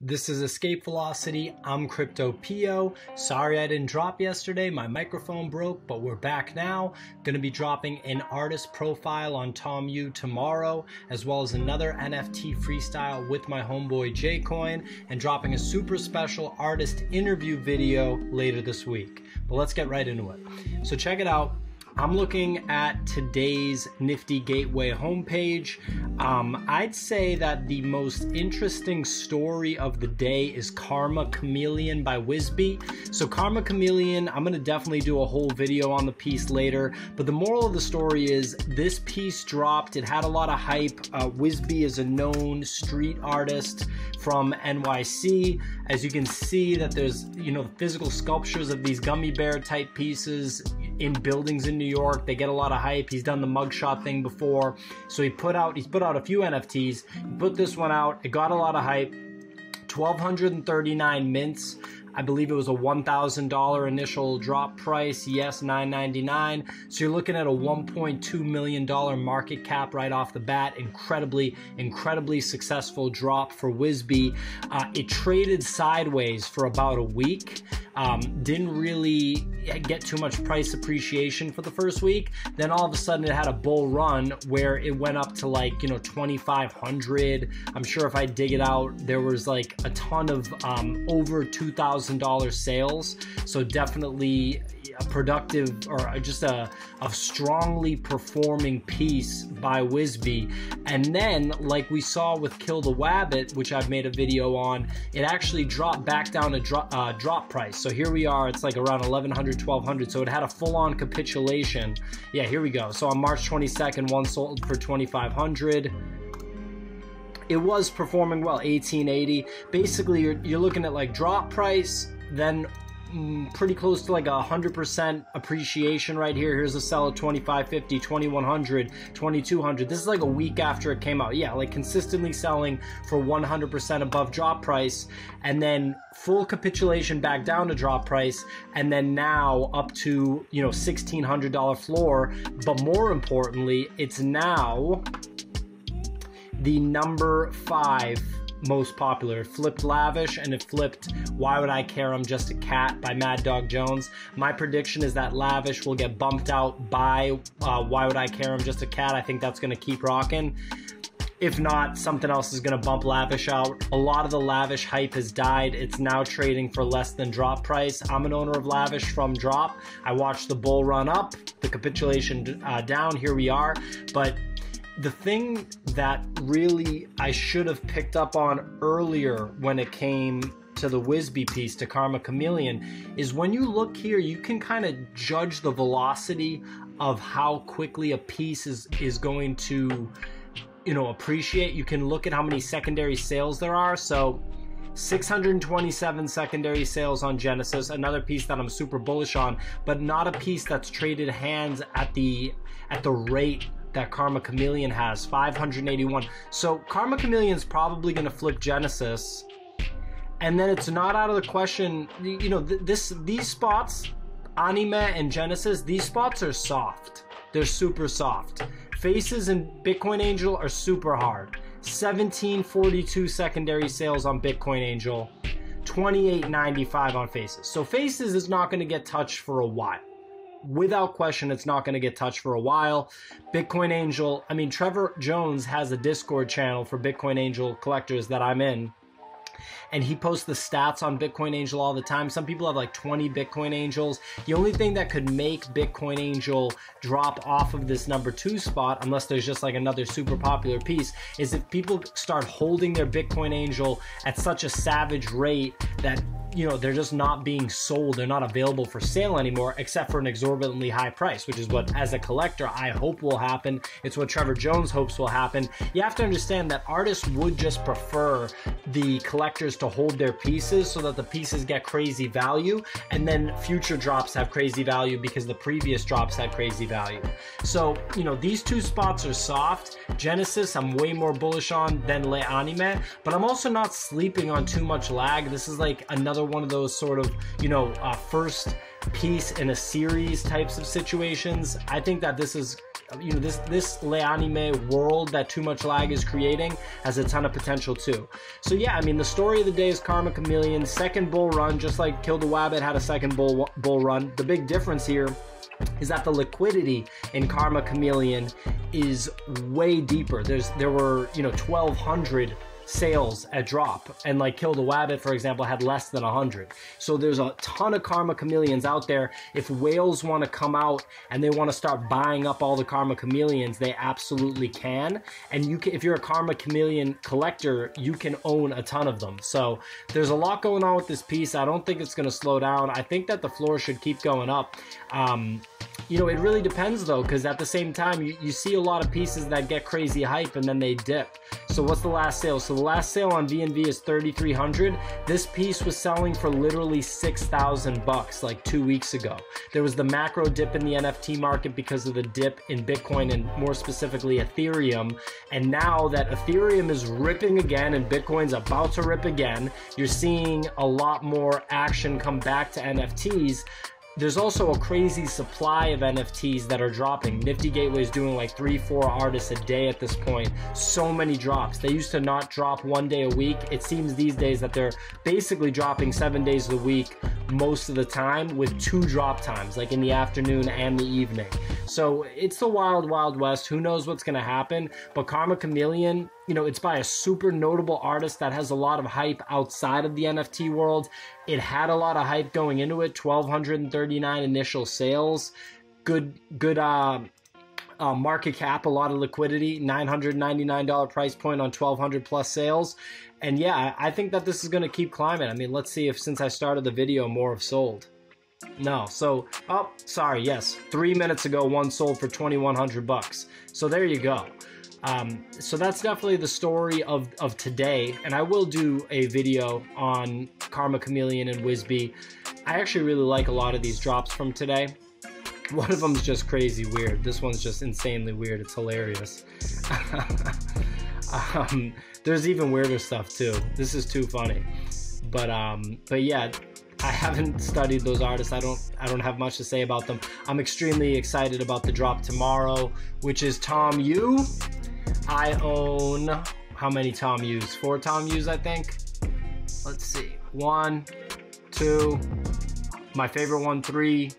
This is Escape Velocity. I'm Crypto Pio. Sorry I didn't drop yesterday, my microphone broke, but we're back now. Gonna be dropping an artist profile on Tom Yoo tomorrow, as well as another NFT freestyle with my homeboy Jaycoin, and dropping a super special artist interview video later this week. But let's get right into it. So check it out. I'm looking at today's Nifty Gateway homepage. I'd say that the most interesting story of the day is Karma Chameleon by Whisbe. So Karma Chameleon, I'm gonna definitely do a whole video on the piece later, but the moral of the story is this piece dropped, it had a lot of hype. Whisbe is a known street artist from NYC. As you can see that there's, you know, physical sculptures of these gummy bear type pieces in buildings in New York. They get a lot of hype. He's done the mugshot thing before. So he's put out a few NFTs. He put this one out. It got a lot of hype. 1,239 mints. I believe it was a $1,000 initial drop price. Yes, $9.99. So you're looking at a $1.2 million market cap right off the bat. Incredibly, incredibly successful drop for Whisbe. It traded sideways for about a week. Didn't really get too much price appreciation for the first week. Then all of a sudden it had a bull run where it went up to, like, you know, 2,500. I'm sure if I dig it out, there was like a ton of over $2,000 sales. So definitely a productive, or just a strongly performing piece by Whisbe. And then, like we saw with Kill the Wabbit, which I've made a video on, it actually dropped back down to drop price. So here we are, it's like around 1100, 1200. So it had a full-on capitulation. Yeah, here we go. So on March 22nd, one sold for 2,500. It was performing well, 1880. Basically, you're looking at like drop price, then pretty close to like 100% appreciation right here. Here's a sell at 2550, 2100, 2200. This is like a week after it came out. Yeah, like consistently selling for 100% above drop price, and then full capitulation back down to drop price, and then now up to, you know, $1,600 floor. But more importantly, it's now the number 5 most popular. It flipped Lavish and it flipped Why Would I Care, I'm Just a Cat by Mad Dog Jones. My prediction is that Lavish will get bumped out by Why Would I Care, I'm Just a Cat. I think that's going to keep rocking. If not, something else is going to bump Lavish out. A lot of the Lavish hype has died. It's now trading for less than drop price. I'm an owner of Lavish from drop. I watched the bull run up, the capitulation down. Here we are. But the thing that really I should have picked up on earlier when it came to the Whisbe piece, to Karma Chameleon, is when you look here, you can kind of judge the velocity of how quickly a piece is going to, you know, appreciate. You can look at how many secondary sales there are. So 627 secondary sales on Genesis, another piece that I'm super bullish on, but not a piece that's traded hands at the rate that Karma Chameleon has. 581. So Karma Chameleon's probably going to flip Genesis, and then it's not out of the question, you know, these spots, Anima and Genesis, these spots are soft. They're super soft. Faces and Bitcoin Angel are super hard. 1742 secondary sales on Bitcoin Angel, 2895 on Faces. So Faces is not going to get touched for a while. Without question, it's not going to get touched for a while. Bitcoin Angel, I mean, Trevor Jones has a Discord channel for Bitcoin Angel collectors that I'm in, and he posts the stats on Bitcoin Angel all the time. Some people have like 20 Bitcoin Angels. The only thing that could make Bitcoin Angel drop off of this number 2 spot, unless there's just like another super popular piece, is if people start holding their Bitcoin Angel at such a savage rate that, you know, they're just not being sold. They're not available for sale anymore, except for an exorbitantly high price, which is what, as a collector, I hope will happen. It's what Trevor Jones hopes will happen. You have to understand that artists would just prefer the collectors to hold their pieces so that the pieces get crazy value, and then future drops have crazy value because the previous drops had crazy value. So, you know, these 2 spots are soft. Genesis, I'm way more bullish on than Le Anime, but I'm also not sleeping on Too Much Lag. This is like another one of those sort of, you know, first piece in a series types of situations. I think that this is you know, this Le Anime world that Too Much Lag is creating has a ton of potential too. So yeah, I mean, the story of the day is Karma Chameleon, second bull run, just like Kill the Wabbit had a second bull run. The big difference here is that the liquidity in Karma Chameleon is way deeper. There were, you know, 1,200 sales at drop, and like Kill the Wabbit, for example, had less than 100. So there's a ton of Karma Chameleons out there. If whales want to come out and they want to start buying up all the Karma Chameleons, they absolutely can. And you can, if you're a Karma Chameleon collector, you can own a ton of them. So there's a lot going on with this piece. I don't think it's going to slow down. I think that the floor should keep going up. You know, it really depends though, because at the same time, you see a lot of pieces that get crazy hype and then they dip. So what's the last sale? So the last sale on VNV is 3,300. This piece was selling for literally 6,000 bucks like 2 weeks ago. There was the macro dip in the NFT market because of the dip in Bitcoin and more specifically Ethereum. And now that Ethereum is ripping again and Bitcoin's about to rip again, you're seeing a lot more action come back to NFTs. There's also a crazy supply of NFTs that are dropping. Nifty Gateway is doing like 3-4 artists a day at this point. So many drops. They used to not drop one day a week. It seems these days that they're basically dropping 7 days a week most of the time, with 2 drop times, like in the afternoon and the evening. So it's the wild, wild west. Who knows what's gonna happen? But Karma Chameleon, you know, it's by a super notable artist that has a lot of hype outside of the NFT world. It had a lot of hype going into it, 1,239 initial sales, good market cap, a lot of liquidity, $999 price point on 1,200 plus sales. And yeah, I think that this is going to keep climbing. I mean, let's see if since I started the video, more have sold. No, so, oh, sorry, yes, 3 minutes ago, one sold for 2,100 bucks. So there you go. So that's definitely the story of today, and I will do a video on Karma Chameleon and Whisbe. I actually really like a lot of these drops from today. One of them's just crazy weird. This one's just insanely weird. It's hilarious. There's even weirder stuff too. This is too funny. But yeah, I haven't studied those artists. I don't have much to say about them. I'm extremely excited about the drop tomorrow, which is Tom Yoo. I own how many Tom Yoos? 4 Tom Yoos, I think. Let's see. 1, 2, my favorite one, 3,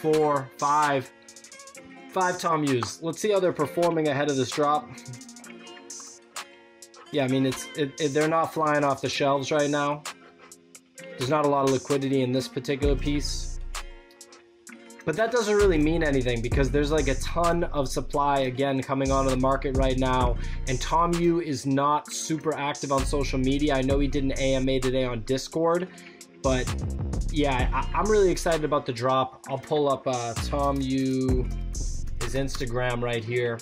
4, 5. 5 Tom Yoos. Let's see how they're performing ahead of this drop. Yeah, I mean, they're not flying off the shelves right now. There's not a lot of liquidity in this particular piece, but that doesn't really mean anything because there's like a ton of supply again coming onto the market right now. And Tom Yoo is not super active on social media. I know he did an AMA today on Discord, but yeah, I'm really excited about the drop. I'll pull up Tom Yoo, his Instagram right here.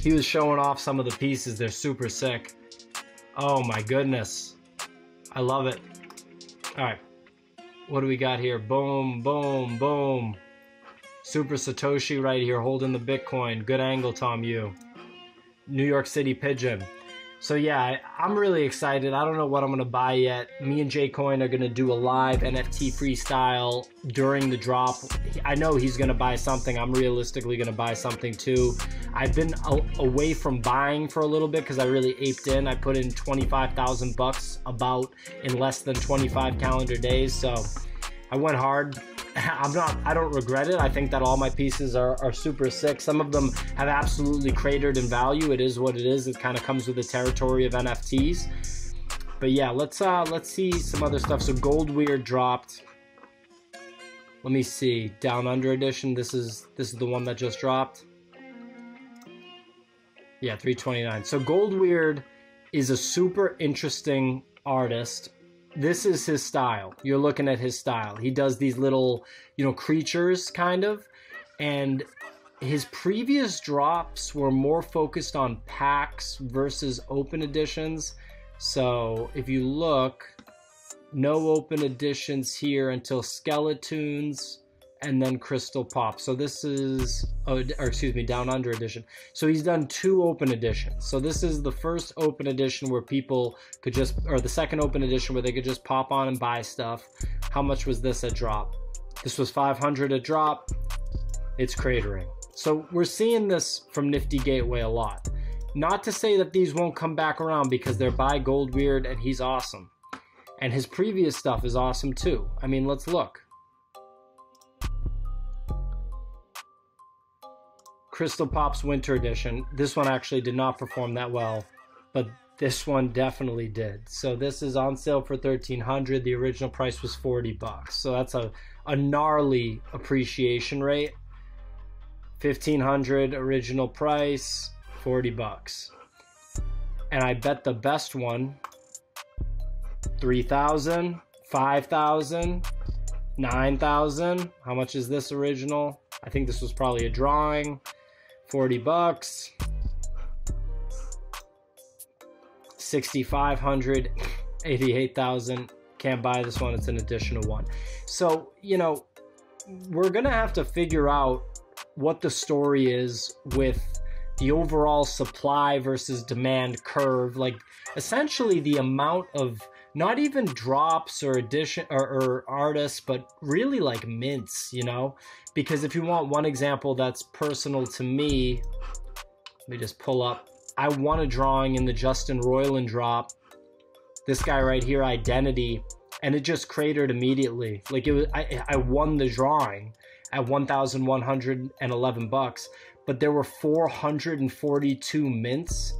He was showing off some of the pieces. They're super sick. Oh my goodness, I love it. All right, what do we got here? Boom, boom, boom. Super Satoshi right here holding the Bitcoin. Good angle, Tom Yoo. New York City Pigeon. So yeah, I'm really excited. I don't know what I'm gonna buy yet. Me and Jaycoin are gonna do a live NFT freestyle during the drop. I know he's gonna buy something. I'm realistically gonna buy something too. I've been away from buying for a little bit because I really aped in. I put in 25,000 bucks about in less than 25 calendar days. So I went hard. I don't regret it. I think that all my pieces are super sick. Some of them have absolutely cratered in value. It is what it is. It kind of comes with the territory of NFTs. But yeah, let's see some other stuff. So Goldweard dropped. Let me see. Down Under Edition. This is the one that just dropped. Yeah, 329. So Goldweard is a super interesting artist. This is his style. You're looking at his style. He does these little, you know, creatures kind of, and his previous drops were more focused on packs versus open editions. So if you look, no open editions here until Skeletons and then Crystal Pop. So this is, or excuse me, Down Under Edition. So he's done 2 open editions. So this is the first open edition where people could just, or the second open edition where they could just pop on and buy stuff. How much was this a drop? This was 500 a drop. it's cratering. So we're seeing this from Nifty Gateway a lot. Not to say that these won't come back around, because they're by Goldweard and he's awesome. And his previous stuff is awesome too. I mean, let's look. Crystal Pop's Winter Edition. This one actually did not perform that well, but this one definitely did. So this is on sale for $1,300. The original price was 40 bucks. So that's a gnarly appreciation rate. $1,500 original price, 40 bucks. And I bet the best one, 3,000, 5,000, 9,000. How much is this original? I think this was probably a drawing. 40 bucks. 6,500, 88,000. Can't buy this one, it's an additional one. So, you know, we're gonna have to figure out what the story is with the overall supply versus demand curve, like essentially the amount of not even drops or edition or artists, but really like mints, you know? Because if you want one example that's personal to me, let me just pull up. I won a drawing in the Justin Roiland drop. This guy right here, Identity, and it just cratered immediately. Like it was, I won the drawing at 1,111 bucks, but there were 442 mints,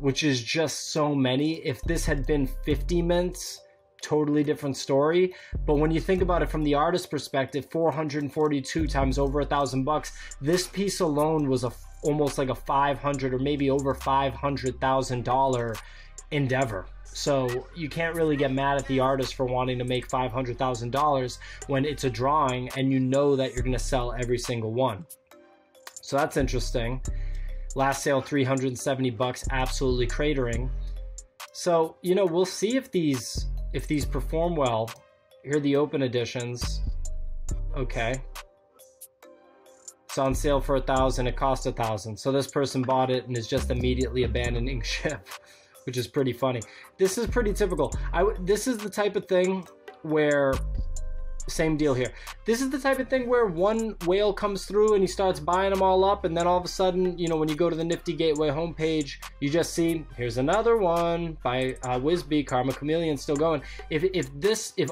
which is just so many. If this had been 50 mints, totally different story. But when you think about it from the artist perspective, 442 times over 1,000 bucks, this piece alone was almost like a 500 or maybe over $500,000 endeavor. So you can't really get mad at the artist for wanting to make $500,000 when it's a drawing and you know that you're going to sell every single one. So that's interesting. Last sale, 370 bucks, absolutely cratering. So, you know, we'll see if these perform well. Here are the open editions. Okay. It's on sale for 1,000, it cost 1,000. So this person bought it and is just immediately abandoning ship, which is pretty funny. This is pretty typical. This is the type of thing where, same deal here. This is the type of thing where one whale comes through and he starts buying them all up, and then all of a sudden, you know, when you go to the Nifty Gateway homepage, you just see, here's another one by Whisbe, Karma Chameleon, still going. If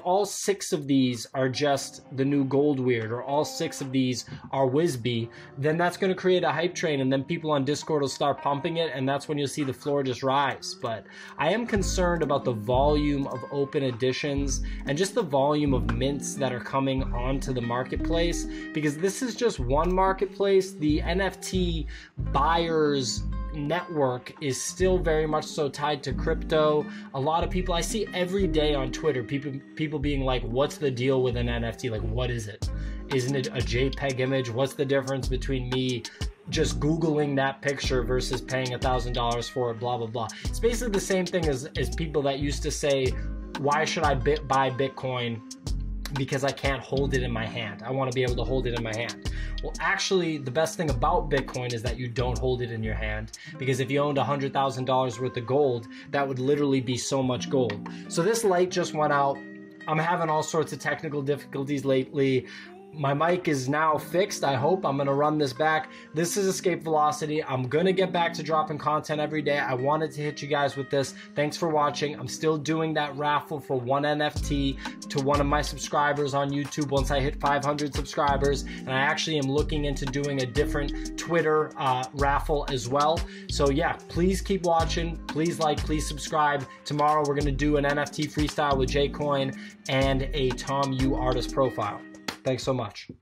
all six of these are just the new Goldweard, or all six of these are Whisbe, then that's going to create a hype train, and then people on Discord will start pumping it, and that's when you'll see the floor just rise. But I am concerned about the volume of open editions and just the volume of mints that are coming onto the marketplace, because this is just one marketplace. The NFT buyers network is still very much so tied to crypto. A lot of people I see every day on Twitter, people being like, what's the deal with an NFT? Like, what is it? Isn't it a JPEG image? What's the difference between me just Googling that picture versus paying $1,000 for it, blah, blah, blah. It's basically the same thing as people that used to say, why should I buy Bitcoin? Because I can't hold it in my hand. I want to be able to hold it in my hand. Well, actually, the best thing about Bitcoin is that you don't hold it in your hand, because if you owned $100,000 worth of gold, that would literally be so much gold. So this light just went out. I'm having all sorts of technical difficulties lately. My mic is now fixed, I hope. I'm going to run this back. This is Escape Velocity. I'm going to get back to dropping content every day. I wanted to hit you guys with this. Thanks for watching. I'm still doing that raffle for one NFT to one of my subscribers on YouTube once I hit 500 subscribers. And I actually am looking into doing a different Twitter raffle as well. So yeah, please keep watching. Please like, please subscribe. Tomorrow we're going to do an NFT freestyle with Jaycoin and a Tom Yoo artist profile. Thanks so much.